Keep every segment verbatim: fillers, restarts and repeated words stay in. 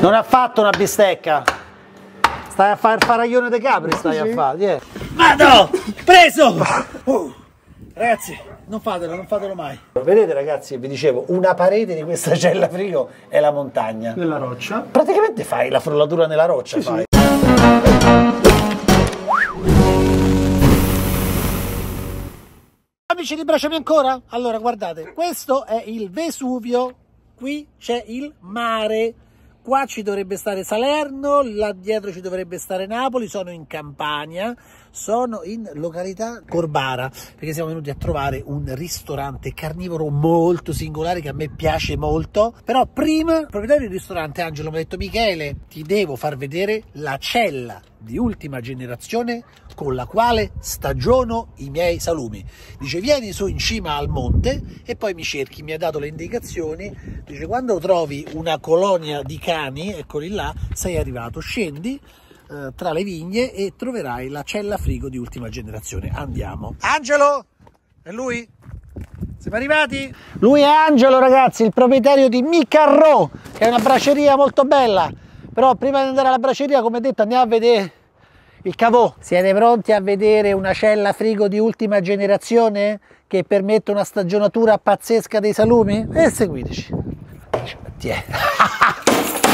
Non ha fatto una bistecca. Stai a fare il faraglione dei capri, stai sì. a fare. Yeah. Vado! Preso! Uh, ragazzi, non fatelo, non fatelo mai. Vedete ragazzi, vi dicevo, una parete di questa cella frigo è la montagna. Nella roccia. Praticamente fai la frullatura nella roccia. Sì, fai. Sì. Amici di Brace Mi ancora? Allora guardate, questo è il Vesuvio, qui c'è il mare, qua ci dovrebbe stare Salerno, là dietro ci dovrebbe stare Napoli, sono in Campania, sono in località Corbara, perché siamo venuti a trovare un ristorante carnivoro molto singolare che a me piace molto, però prima il proprietario del ristorante Angelo mi ha detto: Michele, ti devo far vedere la cella di ultima generazione con la quale stagiono i miei salumi. Dice vieni su in cima al monte e poi mi cerchi. Mi ha dato le indicazioni, dice quando trovi una colonia di cani, eccoli là, sei arrivato, scendi eh, tra le vigne e troverai la cella frigo di ultima generazione. Andiamo. Angelo, è lui? Siamo arrivati? Lui è Angelo ragazzi, il proprietario di Micarrò, che è una braceria molto bella. Però prima di andare alla braceria, come detto, andiamo a vedere il cavò. Siete pronti a vedere una cella frigo di ultima generazione che permette una stagionatura pazzesca dei salumi? E seguiteci.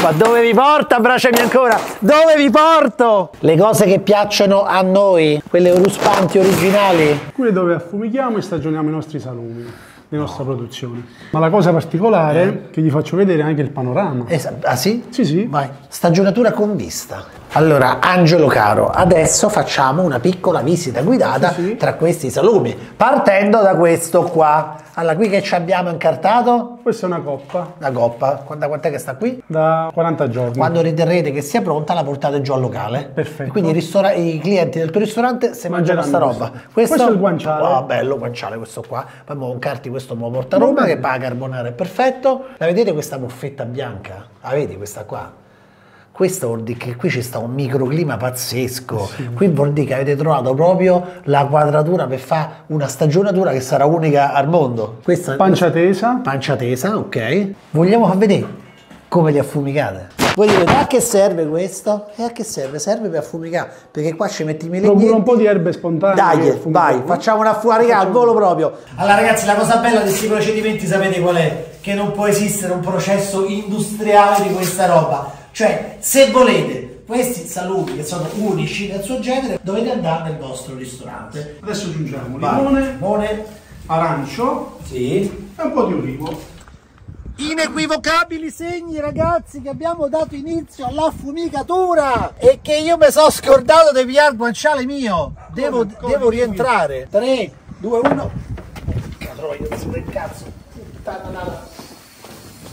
Ma dove vi porta, Bracemi ancora? Dove vi porto? Le cose che piacciono a noi, quelle ruspanti originali. Quelle dove affumichiamo e stagioniamo i nostri salumi. La nostra produzione. Ma la cosa particolare è che gli faccio vedere anche il panorama. Esa ah sì? Sì, sì. Vai. Stagionatura con vista. Allora, Angelo caro, adesso facciamo una piccola visita guidata sì, sì. tra questi salumi, partendo da questo qua. Allora, qui che ci abbiamo incartato? Questa è una coppa. Una coppa. Da quant'è che sta qui? Da quaranta giorni. Quando riterrete che sia pronta, la portate giù al locale. Perfetto. E quindi i, i clienti del tuo ristorante se mangiano sta roba. Questo, questo è il guanciale. Ah, oh, bello guanciale questo qua. Poi mo incarti questo, mo porta a Roma, che paga carbonara, è perfetto. La vedete questa muffetta bianca? La vedi questa qua? Questo vuol dire che qui ci sta un microclima pazzesco, sì. Qui vuol dire che avete trovato proprio la quadratura per fare una stagionatura che sarà unica al mondo. Questa pancia tesa. Pancia tesa, ok. Vogliamo far vedere come li affumicate. Voi direte a che serve questo? E a che serve? Serve per affumicare, perché qua ci metti i melegnini. Procura un po' di erbe spontanee. Dai, vai, facciamo una affumicata al volo proprio. Allora ragazzi, la cosa bella di questi procedimenti sapete qual è? Che non può esistere un processo industriale di questa roba. Cioè, se volete questi salumi che sono unici nel suo genere, dovete andare nel vostro ristorante. Adesso aggiungiamo limone, limone, arancio sì. e un po' di olivo. Inequivocabili segni, ragazzi, che abbiamo dato inizio all'affumicatura e che io mi sono scordato di pigliare il guanciale mio. Devo, come, come devo rientrare. tre, due, uno. La troia, del cazzo. Puttana la...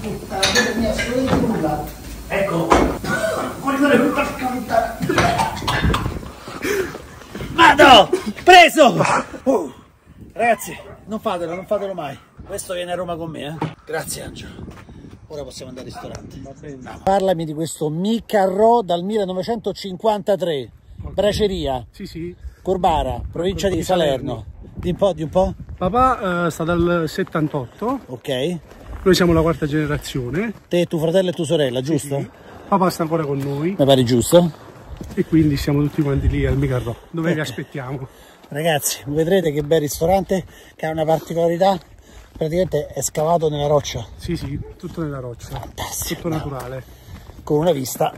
Puttana la mia scuola. Ecco, vado! Preso! Uh, ragazzi, non fatelo, non fatelo mai. Questo viene a Roma con me, eh? Grazie Angelo. Ora possiamo andare al ristorante. No. Parlami di questo Micarrò dal millenovecentocinquantatré, okay. Braceria, sì, sì. Corbara, provincia di Salerno. Di un po', di un po'. Papà eh, sta dal settantotto. Ok. Noi siamo la quarta generazione. Te, tuo fratello e tua sorella, giusto? Sì. Papà sta ancora con noi. Mi pare giusto. E quindi siamo tutti quanti lì al Micarrò, dove eh. vi aspettiamo. Ragazzi, vedrete che bel ristorante, che ha una particolarità, praticamente è scavato nella roccia. Sì, sì, tutto nella roccia. Fantastico. Tutto naturale. Con una vista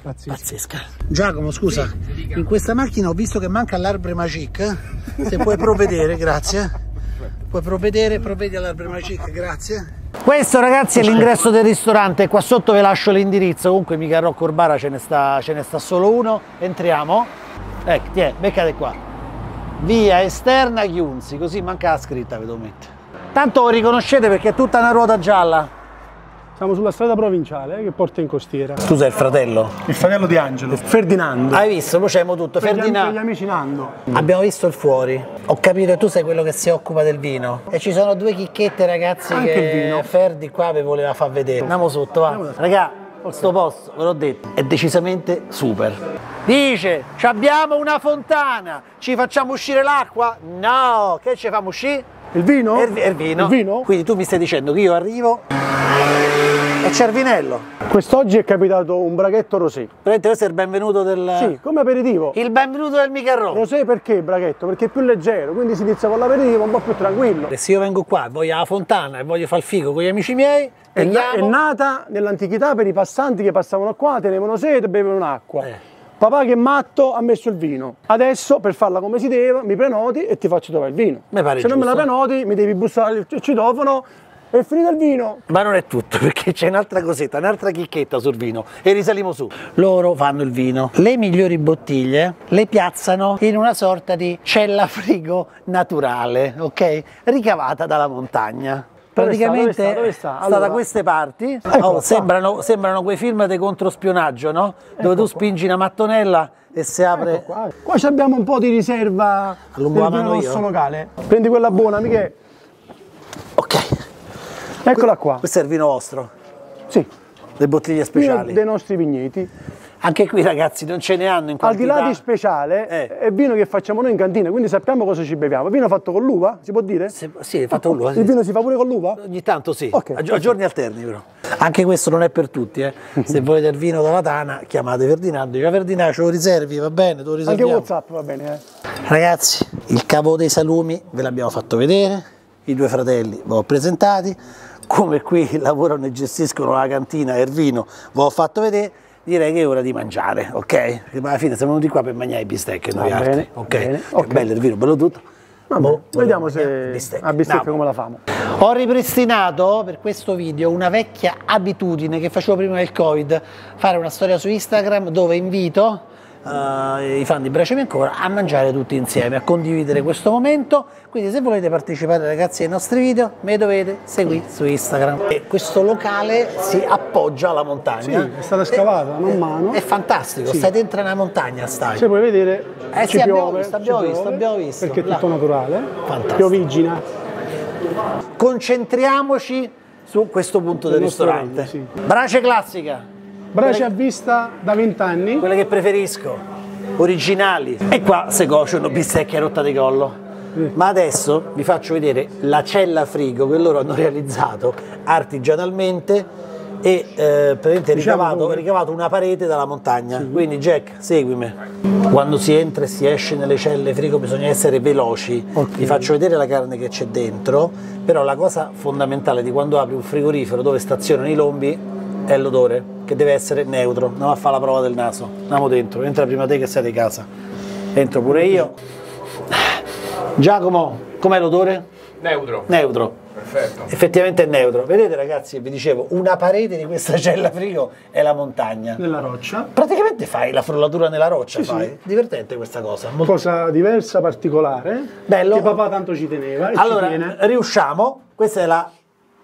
pazzesca. pazzesca. Giacomo, scusa, sì, in questa macchina ho visto che manca l'arbre magique. Se puoi provvedere, grazie. Puoi provvedere, provvedi all'arbre magique, grazie. Questo ragazzi è l'ingresso del ristorante, qua sotto ve lascio l'indirizzo, comunque Micarrò Corbara ce ne sta, ce ne sta solo uno, entriamo, ecco, tiè, beccate qua, via esterna Chiunzi, così manca la scritta ve lo metto. Tanto lo riconoscete perché è tutta una ruota gialla. Siamo sulla strada provinciale eh, che porta in costiera. Tu sei il fratello? Il fratello di Angelo, Ferdinando. Hai visto? Facciamo tutto. Ferdinando. Gli amici Nando. Abbiamo visto il fuori. Ho capito che tu sei quello che si occupa del vino. E ci sono due chicchette ragazzi. Anche che il vino. Ferdi qua vi voleva far vedere. Andiamo sotto, va. Andiamo Ragà, okay. Sto posto, ve l'ho detto, è decisamente super. Dice, abbiamo una fontana, ci facciamo uscire l'acqua? No, che ci facciamo uscire? Il vino? Il vino. Il vino? Quindi tu mi stai dicendo che io arrivo... e Cervinello. Quest'oggi è capitato un braghetto rosé. Praticamente questo è il benvenuto del... Sì, come aperitivo. Il benvenuto del Micarrò. Rosé perché braghetto? Perché è più leggero, quindi si inizia con l'aperitivo un po' più tranquillo. E se io vengo qua e voglio la fontana e voglio far figo con gli amici miei, è, na è nata nell'antichità per i passanti che passavano qua, tenevano sete e bevevano acqua. Eh. Papà che è matto ha messo il vino. Adesso per farla come si deve mi prenoti e ti faccio trovare il vino. Se giusto. Non me la prenoti mi devi bussare il citofono e finito il vino. Ma non è tutto, perché c'è un'altra cosetta, un'altra chicchetta sul vino e risaliamo su. Loro fanno il vino. Le migliori bottiglie le piazzano in una sorta di cella frigo naturale, ok? Ricavata dalla montagna. Praticamente dove sta, dove sta, dove sta? Allora, da queste parti, ecco, oh, sembrano, sembrano quei film di controspionaggio, no? Ecco, dove tu spingi una mattonella e si apre... Ecco qua, qua abbiamo un po' di riserva del vino rosso locale. Prendi quella buona, Michele. Ok. Eccola qua. Questo è il vino vostro? Sì. Le bottiglie speciali? Vino dei nostri vigneti. Anche qui ragazzi non ce ne hanno in quantità. Al di là di speciale eh. è vino che facciamo noi in cantina, quindi sappiamo cosa ci beviamo. Il vino fatto con l'uva, si può dire? Se, sì, è fatto ah, con l'uva. Il sì. vino si fa pure con l'uva? Ogni tanto sì, okay, a, a giorni alterni però. Anche questo non è per tutti, eh. Se volete il vino dalla tana chiamate Ferdinando, dice Ferdinando ce lo riservi, va bene, te lo riserviamo. Anche WhatsApp va bene. Eh. Ragazzi, il cavò dei salumi ve l'abbiamo fatto vedere, i due fratelli ve l'ho presentati, come qui lavorano e gestiscono la cantina e il vino ve l'ho fatto vedere. Direi che è ora di mangiare, ok? Ma alla fine siamo venuti qua per mangiare i bistecche noi altri, bene, ok? Bene, cioè, okay. Bello il vino, bello tutto. Vabbè, boh, vediamo se bistecche. A bistecche no, come la famo. Ho ripristinato per questo video una vecchia abitudine che facevo prima del Covid, fare una storia su Instagram dove invito uh, i fan di Brace Mi ancora a mangiare tutti insieme, a condividere questo momento. Quindi se volete partecipare ragazzi ai nostri video, me dovete seguire su Instagram. E questo locale si appoggia alla montagna. Sì, è stata scavata man mano. È fantastico, sì. Stai dentro una montagna, stai. Se puoi vedere, eh, ci sì, piove, abbiamo visto, abbiamo visto. Perché è tutto là. Naturale, fantastico. Piovigina. Concentriamoci su questo punto del, del ristorante. ristorante sì. Brace classica. Brace quelle... a vista da vent'anni. Quelle che preferisco, originali. E qua se cuociono bistecche a rotta di collo. Ma adesso vi faccio vedere la cella frigo che loro hanno realizzato artigianalmente e eh, praticamente diciamo ricavato, ricavato una parete dalla montagna. Sì. Quindi Jack, seguimi. Quando si entra e si esce nelle celle frigo bisogna essere veloci. Okay. Vi faccio vedere la carne che c'è dentro, però la cosa fondamentale di quando apri un frigorifero dove stazionano i lombi è l'odore, che deve essere neutro. Andiamo a fare la prova del naso. Andiamo dentro, entra prima te che sei di casa. Entro pure io. Giacomo, com'è l'odore? Neutro. Neutro. Perfetto. Effettivamente è neutro. Vedete ragazzi, vi dicevo, una parete di questa cella frigo è la montagna. Nella roccia. Praticamente fai la frullatura nella roccia, sì, fai. Sì. Divertente questa cosa. Molto... Cosa diversa, particolare. Bello. Che papà tanto ci teneva. E allora, ci tiene. Riusciamo. Questa è la...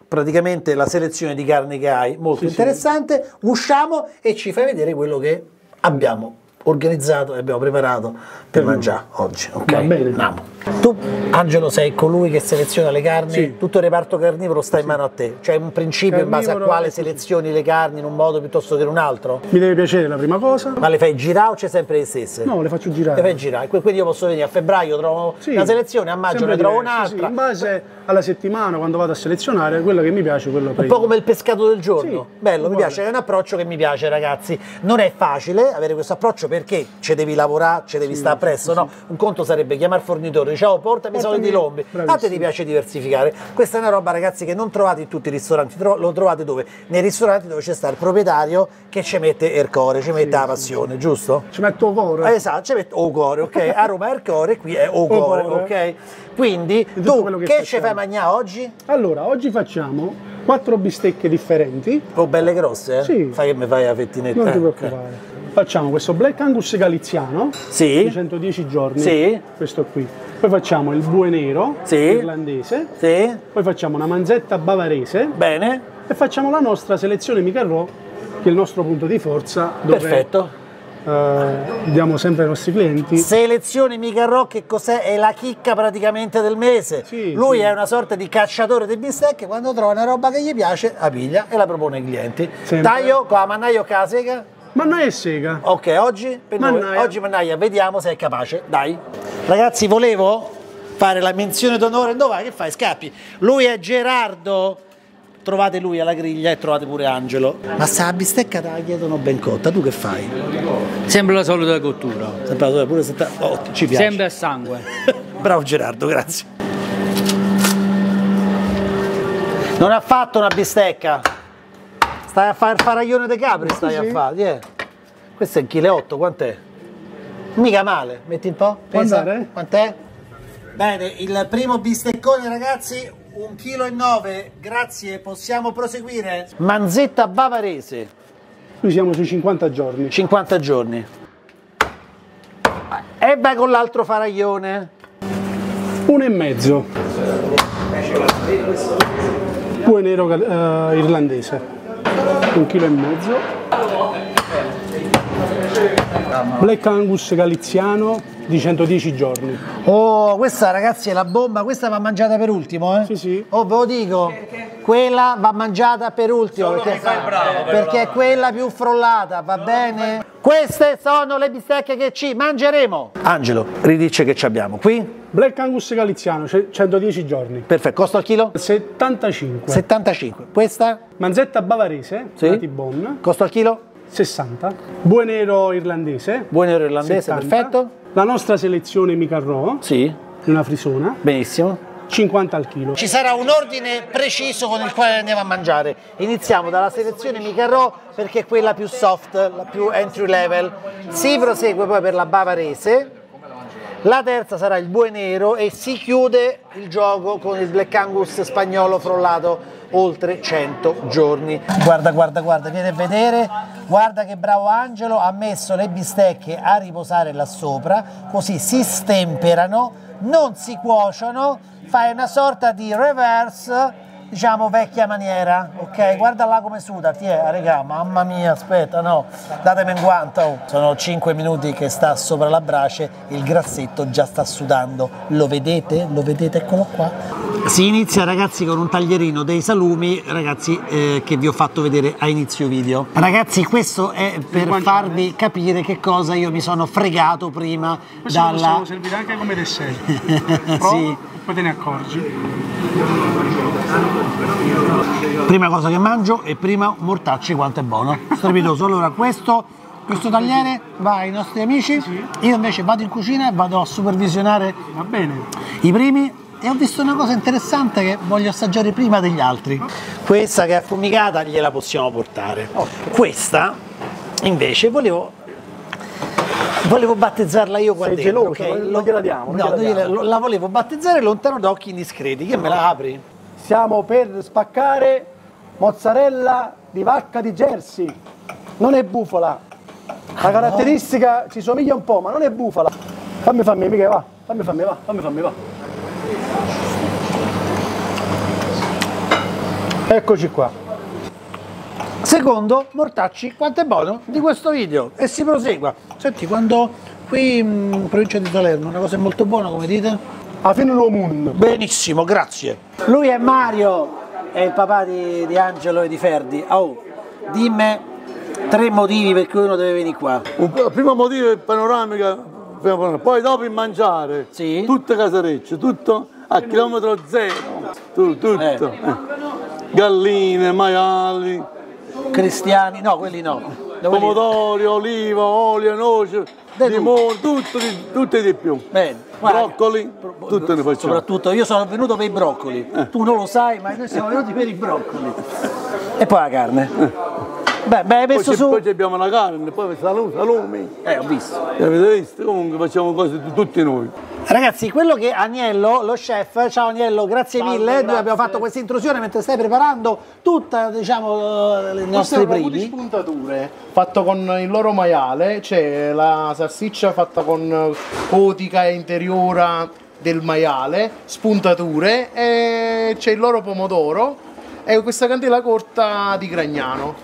praticamente la selezione di carne che hai. Molto sì, interessante. Sì. Usciamo e ci fai vedere quello che abbiamo organizzato e abbiamo preparato per mm. mangiare oggi, ok? Va bene. Andiamo. Tu Angelo sei colui che seleziona le carni, sì. Tutto il reparto carnivoro sta in mano a te, c'è un principio carnivoro in base a quale selezioni le carni in un modo piuttosto che in un altro? Mi deve piacere la prima cosa. Ma le fai girare o c'è sempre le stesse? No, le faccio girare. Le fai girare, quindi io posso venire a febbraio trovo sì, una selezione, a maggio ne trovo un'altra. Sì, in base alla settimana quando vado a selezionare quella che mi piace, quella prima. Un po' come il pescato del giorno, sì, bello, mi piace, è un approccio che mi piace ragazzi, non è facile avere questo approccio perché ci devi lavorare, ci devi sì, stare appresso, sì. No? Un conto sarebbe chiamare il fornitore. Ciao, portami i soldi di lombi. A te ti piace diversificare. Questa è una roba ragazzi che non trovate in tutti i ristoranti. Lo trovate dove? Nei ristoranti dove c'è sta il proprietario che ci mette il cuore, ci mette sì, la passione, sì, giusto? Ci metto il cuore. Esatto, ci metto il cuore, ok? A Roma è il cuore, qui è il cuore, ok? Quindi tu che, che ci fai mangiare oggi? Allora, oggi facciamo quattro bistecche differenti. Oh, belle grosse? Eh? Sì. Fai che mi fai la fettinetta. Non ti preoccupare. Eh. Facciamo questo Black Angus Galiziano sì. di centodieci giorni, sì. Questo qui. Poi facciamo il Buenero sì. Irlandese, sì. Poi facciamo una Manzetta Bavarese. Bene. E facciamo la nostra selezione Micarrò, che è il nostro punto di forza. Dove perfetto. Uh, diamo sempre ai nostri clienti. Selezione Micarrò che cos'è? È la chicca praticamente del mese. Sì, lui sì. è una sorta di cacciatore di bistecche, quando trova una roba che gli piace, la piglia e la propone ai clienti. Sempre. Taglio con la mannaia con la sega. Mannaia e sega. Ok, oggi per mannaia. Noi, oggi mannaia, vediamo se è capace. Dai. Ragazzi, volevo fare la menzione d'onore. Dov'è? Che fai? Scappi. Lui è Gerardo. trovate lui alla griglia e trovate pure Angelo. Ma se la bistecca te la chiedono ben cotta, tu che fai? Sempre la solita cottura. Sempre la solita, pure se te... oh, ci piace. Sempre a sangue. Bravo Gerardo, grazie. Non ha fatto una bistecca. Stai a fare il faraglione dei capri, stai sì. a fare. Yeah. Questo è un chilo e otto, quant'è? Mica male, metti un po', pensa. Quant'è? Bene, il primo bisteccone ragazzi, un chilo e nove, grazie, possiamo proseguire? Manzetta Bavarese. Noi siamo sui cinquanta giorni. cinquanta giorni. E vai con l'altro faraglione. Uno e mezzo. Buenero uh, irlandese. Un chilo e mezzo. Black Angus Galiziano di centodieci giorni. Oh, questa ragazzi è la bomba, questa va mangiata per ultimo, eh? Sì, sì. Oh, ve lo dico, quella va mangiata per ultimo, perché, bravo, perché è quella più frollata, va bene? Queste sono le bistecche che ci mangeremo. Angelo, ridice che ci abbiamo qui. Black Angus Galiziano, centodieci giorni. Perfetto, costa al chilo? settantacinque. settantacinque. Questa? Manzetta Bavarese, sì. Tibon. Costa al chilo? sessanta. Buenero Irlandese. Buenero Irlandese, settanta. Perfetto. La nostra selezione Micarrò, sì. Una frisona. Benissimo. cinquanta al chilo. Ci sarà un ordine preciso con il quale andiamo a mangiare. Iniziamo dalla selezione Micarrò perché è quella più soft, la più entry level. Si prosegue poi per la Bavarese. La terza sarà il Buenero e si chiude il gioco con il Black Angus spagnolo frollato oltre cento giorni. Guarda, guarda, guarda, vieni a vedere, guarda che bravo Angelo, ha messo le bistecche a riposare là sopra, così si stemperano, non si cuociono, fai una sorta di reverse, diciamo vecchia maniera, ok? Guarda là come suda, ti è, regà, mamma mia, aspetta, no, datemi un guanto. Oh. Sono cinque minuti che sta sopra la brace, il grassetto già sta sudando, lo vedete? Lo vedete? Eccolo qua. Si inizia ragazzi con un taglierino dei salumi, ragazzi, eh, che vi ho fatto vedere a inizio video. Ragazzi, questo è per farvi capire che cosa io mi sono fregato prima questo dalla... Questo lo possiamo servire anche come dessert. Prova, sì. Poi te ne accorgi. Prima cosa che mangio e prima mortacci quanto è buono, strepitoso. Allora questo, questo tagliere va ai nostri amici, sì. Io invece vado in cucina e vado a supervisionare, va bene, i primi e ho visto una cosa interessante che voglio assaggiare prima degli altri. Questa che è affumicata gliela possiamo portare, okay. Questa invece volevo... Volevo battezzarla io qua. Sei dentro, geloso, okay? Non gliela diamo, non no, gliela diamo. La volevo battezzare lontano da occhi indiscreti, che me la apri? Siamo per spaccare mozzarella di vacca di Jersey. Non è bufala. La caratteristica ci somiglia un po', ma non è bufala. Fammi fammi, mica va. Fammi fammi va, fammi fammi va. Eccoci qua. Secondo mortacci quanto è buono di questo video e si prosegua. Senti, quando qui in provincia di Salerno una cosa è molto buona, come dite? A fine l'uomun. Benissimo, grazie. Lui è Mario, è il papà di, di Angelo e di Ferdi. Oh, dimmi tre motivi per cui uno deve venire qua. Il primo motivo è panoramica, poi dopo il mangiare, sì. Tutte casarecce, tutto a chilometro zero, tutto, tutto. Eh. Galline, maiali. Cristiani, no, quelli no. Pomodori, oliva, olio, noce, limone, tutto, tutto e di più. Bene. Broccoli, tutto ne facciamo. Soprattutto io sono venuto per i broccoli, eh. Tu non lo sai, ma noi siamo venuti per i broccoli. E poi la carne. Eh. Beh, beh, messo poi su... Poi abbiamo la carne, poi salumi. Eh, ho visto. Avete visto? Comunque facciamo cose di tutti noi. Ragazzi, quello che Aniello, lo chef, ciao Aniello, grazie Salve, mille, grazie. Noi abbiamo fatto questa intrusione mentre stai preparando tutta, diciamo, le nostre primi spuntature, fatto con il loro maiale, c'è la salsiccia fatta con cotica e interiora del maiale, spuntature, e c'è il loro pomodoro. E questa candela corta di Gragnano.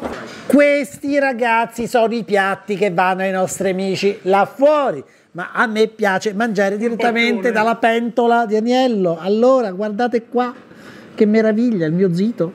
Questi ragazzi sono i piatti che vanno ai nostri amici là fuori, ma a me piace mangiare direttamente dalla pentola di Aniello. Allora guardate qua che meraviglia, il mio zito.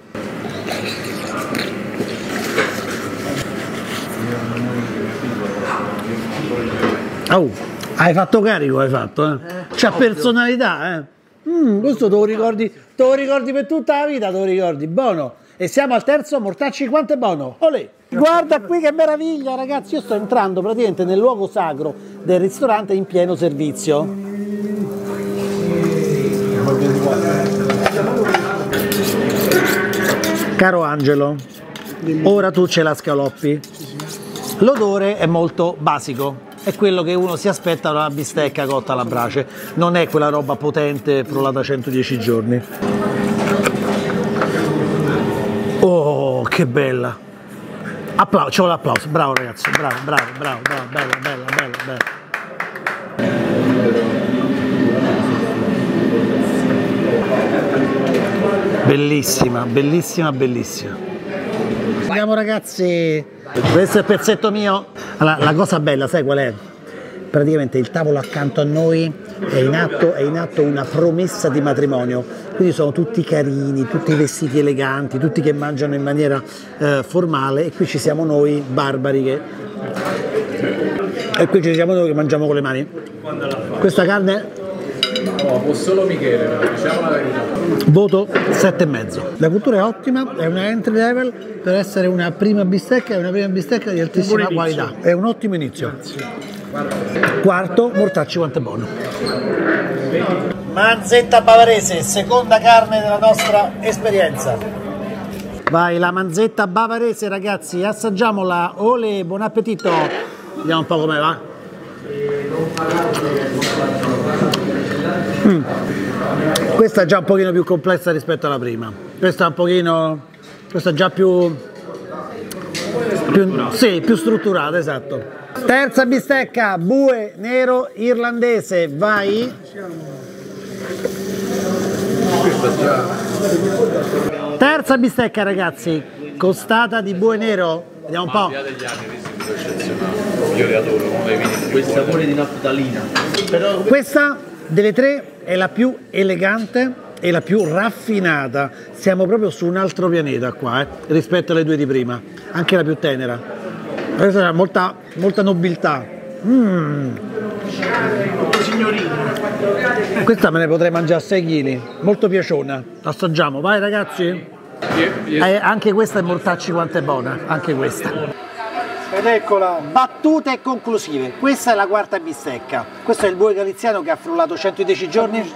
Oh, hai fatto carico, hai fatto, eh? eh C'ha personalità, eh. Mm, questo te lo ricordi, te lo ricordi per tutta la vita, te lo ricordi, buono. e siamo al terzo mortacci quanto è buono. Olè. Guarda qui che meraviglia ragazzi, io sto entrando praticamente nel luogo sacro del ristorante in pieno servizio. Caro Angelo, ora tu ce la scaloppi. L'odore è molto basico, è quello che uno si aspetta da una bistecca cotta alla brace, non è quella roba potente frullata centodieci giorni. Oh, che bella! Applauso, c'ho l'applauso, bravo ragazzi, bravo, bravo, bravo, bravo, bella, bella, bella, bella. Bellissima, bellissima, bellissima. Andiamo ragazzi, questo è il pezzetto mio. Allora, la cosa bella, sai qual è? Praticamente il tavolo accanto a noi è in atto, è in atto una promessa di matrimonio, quindi sono tutti carini, tutti vestiti eleganti, tutti che mangiano in maniera eh, formale, e qui ci siamo noi barbari che... e qui ci siamo noi che mangiamo con le mani. Questa carne... No, può solo Michele, diciamo la verità. Voto sette e mezzo. La cultura è ottima, è una entry level per essere una prima bistecca, è una prima bistecca di altissima qualità. È un ottimo inizio. Quarto, mortacci quanto è buono. Manzetta bavarese, seconda carne della nostra esperienza. Vai, la manzetta bavarese ragazzi, assaggiamola. Ole, buon appetito. Vediamo un po' come va. Mm. Questa è già un pochino più complessa rispetto alla prima, questa è un pochino, questa è già più, più, sì, più strutturata, esatto. Terza bistecca, Buenero irlandese, vai. Terza bistecca ragazzi, costata di Buenero, vediamo un po'. Io le adoro, quel sapore di naftalina. Questa delle tre è la più elegante e la più raffinata, siamo proprio su un altro pianeta qua eh, rispetto alle due di prima, anche la più tenera. Questa ha molta, molta nobiltà. Mm. Questa me ne potrei mangiare sei chili, molto piaciona. Assaggiamo, vai ragazzi. Eh, anche questa è mortacci quanto è buona, anche questa. Ed eccola, battute e conclusive, questa è la quarta bistecca, questo è il bue galiziano che ha frullato centodieci giorni,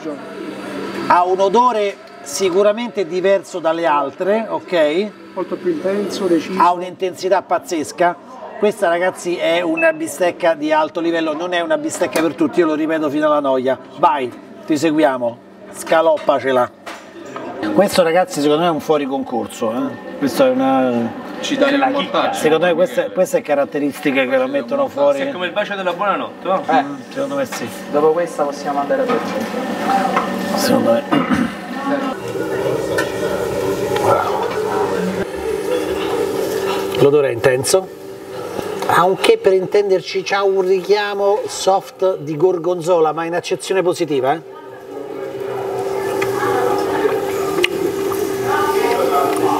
ha un odore sicuramente diverso dalle altre, ok? Molto più intenso, deciso. Ha un'intensità pazzesca, questa ragazzi è una bistecca di alto livello, non è una bistecca per tutti, io lo ripeto fino alla noia, vai, ti seguiamo, scaloppacela. Questo ragazzi secondo me è un fuori concorso, eh? Questa è una... Ci dà nel mortacci. Secondo me queste, queste caratteristiche che lo mettono fuori. È come il bacio della buonanotte, no? Eh, secondo me sì. Dopo questa possiamo andare a vedere. Secondo me. L'odore è intenso. Anche per intenderci c'ha un richiamo soft di gorgonzola, ma in accezione positiva, eh?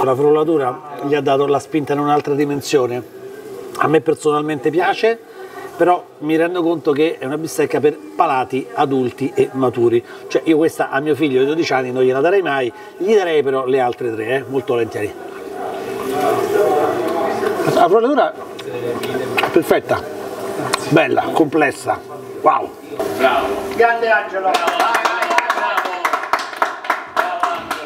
La frullatura gli ha dato la spinta in un'altra dimensione, a me personalmente piace, però mi rendo conto che è una bistecca per palati adulti e maturi, cioè io questa a mio figlio di dodici anni non gliela darei mai, gli darei però le altre tre, eh, molto volentieri. La frullatura perfetta, bella, complessa, wow, bravo, grande Angelo, bravo.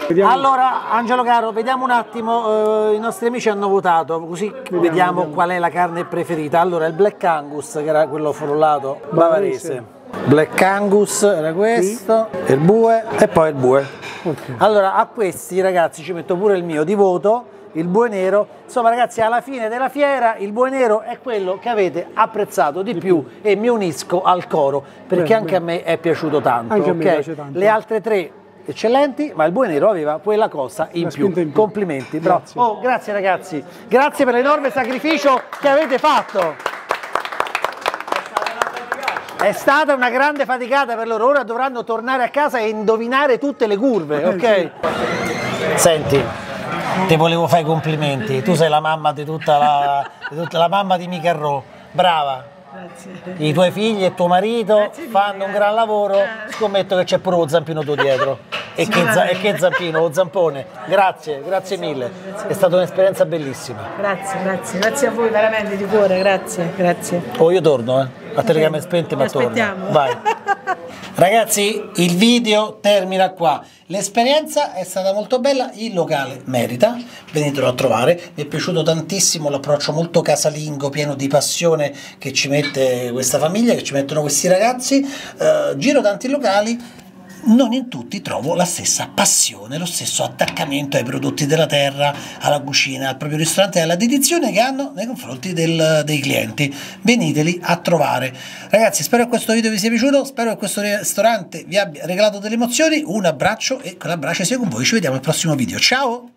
Vediamo. Allora Angelo caro, vediamo un attimo, eh, i nostri amici hanno votato, così vediamo, vediamo, vediamo qual è la carne preferita. Allora il Black Angus, che era quello frullato bavarese, Black Angus era questo, sì. Il bue e poi il bue, okay. Allora a questi ragazzi ci metto pure il mio di voto, il bue nero. Insomma ragazzi, alla fine della fiera il bue nero è quello che avete apprezzato di, di più, più e mi unisco al coro perché beh, anche beh. a me è piaciuto tanto, anche okay? a me piace tanto. Le altre tre eccellenti, ma il Buenero aveva quella cosa in più. in più. Complimenti, bravo. Grazie. Oh, grazie ragazzi, grazie per l'enorme sacrificio che avete fatto. È stata una grande faticata per loro, ora dovranno tornare a casa e indovinare tutte le curve, ok? Senti, ti volevo fare i complimenti, tu sei la mamma di tutta la, di tutta la mamma di Micarrò, brava. Grazie. I tuoi figli e tuo marito fanno un gran lavoro, scommetto che c'è pure lo zampino tuo dietro. e che, e che zampino o zampone, grazie, grazie mille, è stata un'esperienza bellissima. Grazie, grazie, grazie a voi veramente di cuore, grazie, grazie. Oh, io torno, eh, a telecamere spente, ma torno. Vai. Ragazzi, il video termina qua. L'esperienza è stata molto bella, il locale merita, venitelo a trovare, mi è piaciuto tantissimo l'approccio molto casalingo, pieno di passione che ci mette questa famiglia, che ci mettono questi ragazzi. Eh, giro tanti locali, non in tutti trovo la stessa passione, lo stesso attaccamento ai prodotti della terra, alla cucina, al proprio ristorante e alla dedizione che hanno nei confronti del, dei clienti. Veniteli a trovare. Ragazzi, spero che questo video vi sia piaciuto, spero che questo ristorante vi abbia regalato delle emozioni, un abbraccio e con l'abbraccio sia con voi, ci vediamo al prossimo video, ciao!